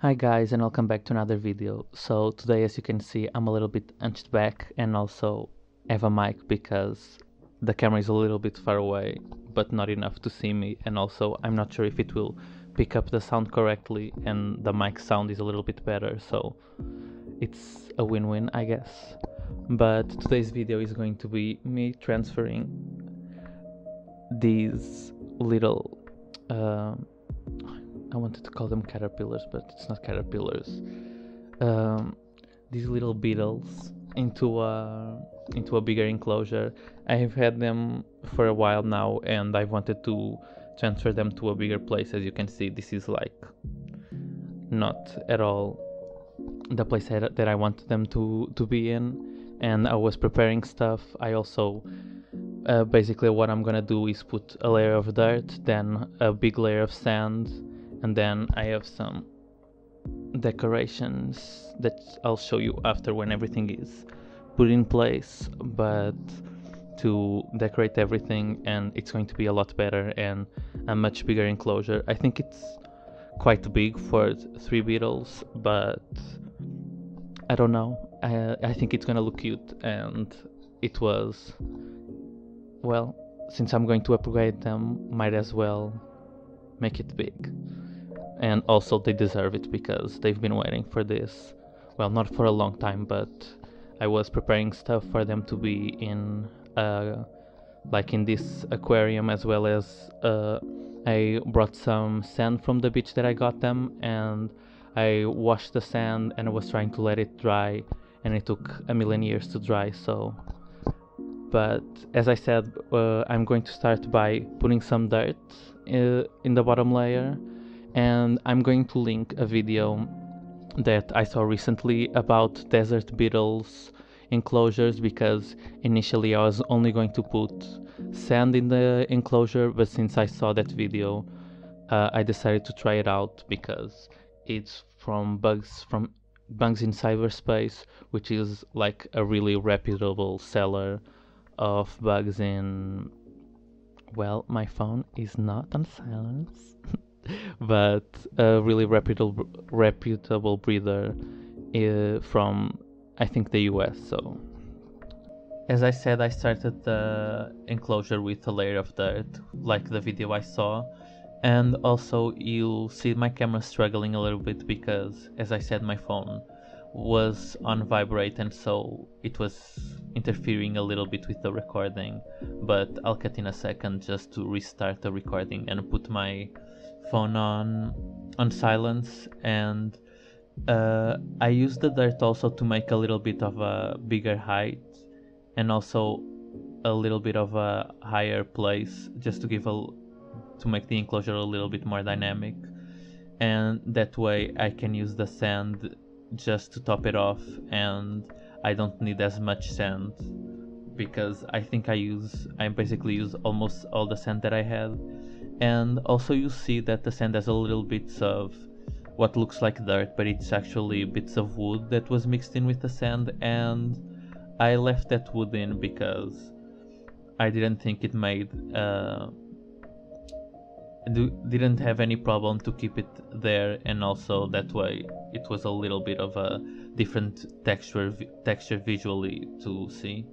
Hi guys, and welcome back to another video. So today, as you can see, I'm a little bit hunched back and also have a mic because the camera is a little bit far away but not enough to see me, and also I'm not sure if it will pick up the sound correctly, and the mic sound is a little bit better, so it's a win-win, I guess. But today's video is going to be me transferring these little I wanted to call them caterpillars, but it's not caterpillars. These little beetles into a bigger enclosure. I have had them for a while now, and I wanted to transfer them to a bigger place. As you can see, this is like not at all the place that I wanted them to be in. And I was preparing stuff. I also basically what I'm gonna do is put a layer of dirt, then a big layer of sand, and then I have some decorations that I'll show you after when everything is put in place, but to decorate everything, and it's going to be a lot better and a much bigger enclosure. I think it's quite big for 3 beetles, but I don't know. I think it's gonna look cute, and it was, well, since I'm going to upgrade them, might as well make it big. And also they deserve it because they've been waiting for this, well, not for a long time, but I was preparing stuff for them to be in like in this aquarium, as well as I brought some sand from the beach that I got them, and I washed the sand and I was trying to let it dry, and it took a million years to dry. So, but as I said, I'm going to start by putting some dirt in the bottom layer. And I'm going to link a video that I saw recently about desert beetles enclosures, because initially I was only going to put sand in the enclosure, but since I saw that video, I decided to try it out, because it's from Bugs in Cyberspace, which is like a really reputable seller of bugs in... Well, my phone is not on silence. But a really reputable breeder from, I think, the US. So, as I said, I started the enclosure with a layer of dirt, like the video I saw. And also, you'll see my camera struggling a little bit because, as I said, my phone was on vibrate, and so it was interfering a little bit with the recording. But I'll cut in a second just to restart the recording and put my phone on silence. And I used the dirt also to make a little bit of a bigger height, and also a little bit of a higher place, just to make the enclosure a little bit more dynamic. And that way I can use the sand just to top it off, and I don't need as much sand, because I think I basically use almost all the sand that I had. And also you see that the sand has a little bits of what looks like dirt, but it's actually bits of wood that was mixed in with the sand, and I left that wood in because I didn't think it made... didn't have any problem to keep it there, and also that way it was a little bit of a different texture visually to see.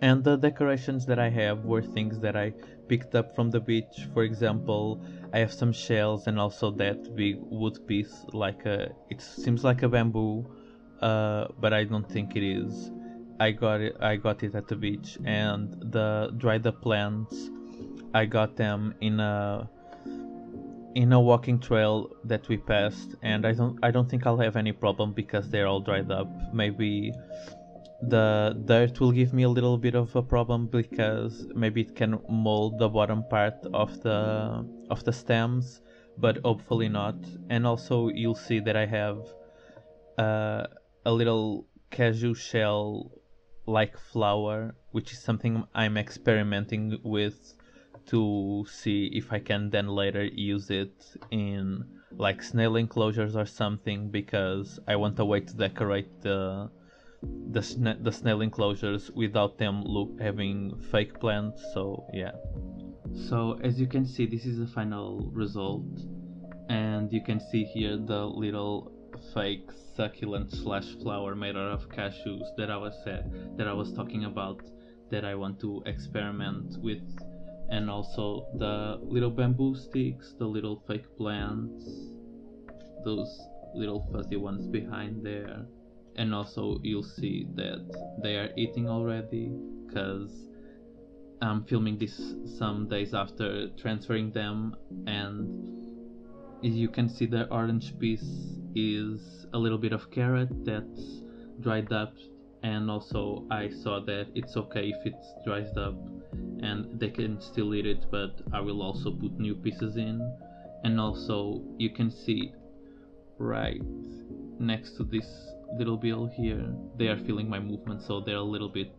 And the decorations that I have were things that I picked up from the beach. For example, I have some shells, and also that big wood piece, like it seems like a bamboo, but I don't think it is. I got it at the beach. And the dried up plants, I got them in a walking trail that we passed, and I don't think I'll have any problem because they're all dried up. Maybe the dirt will give me a little bit of a problem because maybe it can mold the bottom part of the stems, but hopefully not. And also you'll see that I have a little cashew shell like flower, which is something I'm experimenting with to see if I can then later use it in like snail enclosures or something, because I want a way to decorate the snail enclosures without them having fake plants. So yeah. So as you can see, this is the final result, and you can see here the little fake succulent slash flower made out of cashews that I was talking about, that I want to experiment with, and also the little bamboo sticks, the little fake plants, those little fuzzy ones behind there. And also you'll see that they are eating already, because I'm filming this some days after transferring them, and you can see the orange piece is a little bit of carrot that's dried up, and also I saw that it's okay if it's dried up and they can still eat it, but I will also put new pieces in. And also you can see right next to this little bill here, they are feeling my movement, so they're a little bit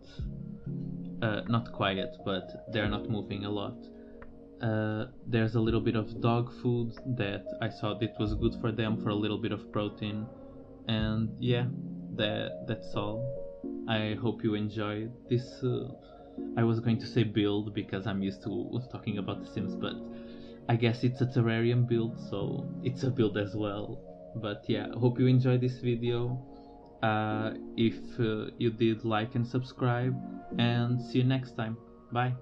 not quiet, but they're not moving a lot. There's a little bit of dog food that I thought it was good for them, for a little bit of protein. And yeah, that's all. I hope you enjoyed this. I was going to say build because I'm used to talking about The Sims, but I guess it's a terrarium build, so it's a build as well. But yeah, hope you enjoyed this video. If you did, like and subscribe, and see you next time. Bye!